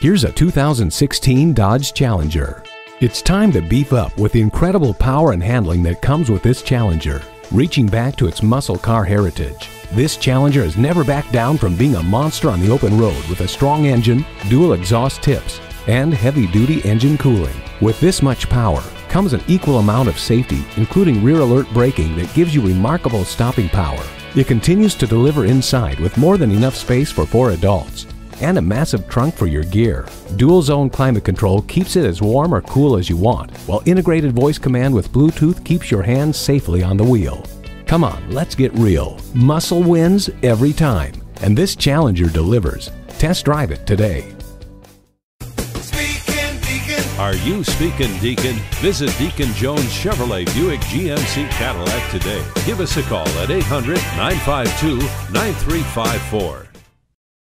Here's a 2016 Dodge Challenger. It's time to beef up with the incredible power and handling that comes with this Challenger. Reaching back to its muscle car heritage, this Challenger has never backed down from being a monster on the open road with a strong engine, dual exhaust tips, and heavy-duty engine cooling. With this much power comes an equal amount of safety, including rear alert braking that gives you remarkable stopping power. It continues to deliver inside with more than enough space for 4 adults. And a massive trunk for your gear. Dual zone climate control keeps it as warm or cool as you want, while integrated voice command with Bluetooth keeps your hands safely on the wheel. Come on, let's get real. Muscle wins every time, and this Challenger delivers. Test drive it today. Speaking Deacon. Are you speaking Deacon? Visit Deacon Jones Chevrolet Buick GMC Cadillac today. Give us a call at 800-952-9354.